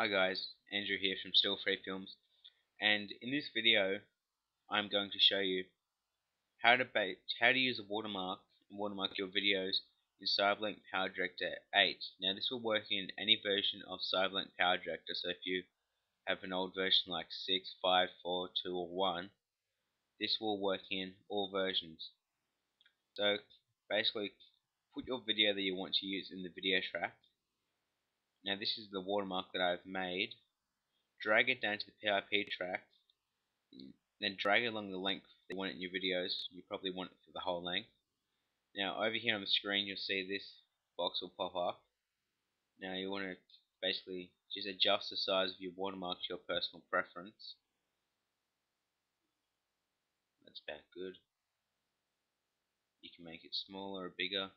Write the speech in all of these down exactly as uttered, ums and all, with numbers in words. Hi guys, Andrew here from Still Free Films, and in this video I'm going to show you how to how to use a watermark and watermark your videos in CyberLink PowerDirector eight. Now this will work in any version of CyberLink PowerDirector, so if you have an old version like six, five, four, two or one, this will work in all versions. So basically put your video that you want to use in the video track. Now this is the watermark that I've made. Drag it down to the P I P track, then drag it along the length that you want it in your videos. You probably want it for the whole length. Now over here on the screen you'll see this box will pop up. Now you want to basically just adjust the size of your watermark to your personal preference. That's about good. You can make it smaller or bigger.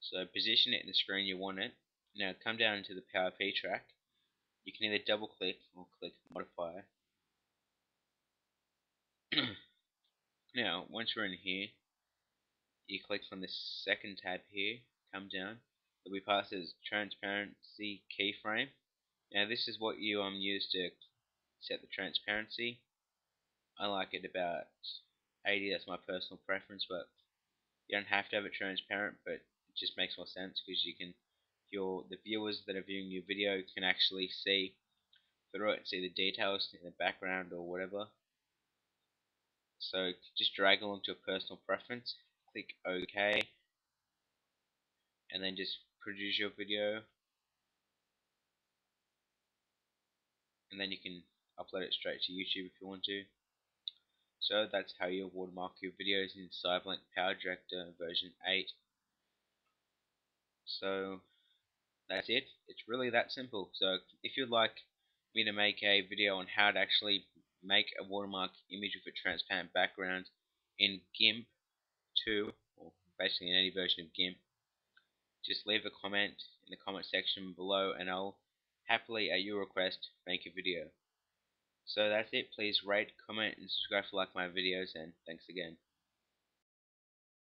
So position it in the screen you want it. Now come down into the P I P track. You can either double click or click modify. Now once you're in here, you click on this second tab here, come down, it'll be passed as transparency keyframe. Now this is what you um use to set the transparency. I like it about eighty, that's my personal preference, but you don't have to have it transparent, but it just makes more sense because you can Your the viewers that are viewing your video can actually see through it, see the details in the background or whatever. So just drag along to your personal preference, click OK, and then just produce your video, and then you can upload it straight to YouTube if you want to. So that's how you watermark your videos in CyberLink PowerDirector version eight. So that's it. It's really that simple. So if you'd like me to make a video on how to actually make a watermark image with a transparent background in GIMP two, or basically in any version of GIMP, just leave a comment in the comment section below and I'll happily, at your request, make a video. So that's it. Please rate, comment and subscribe if you like my videos, and thanks again.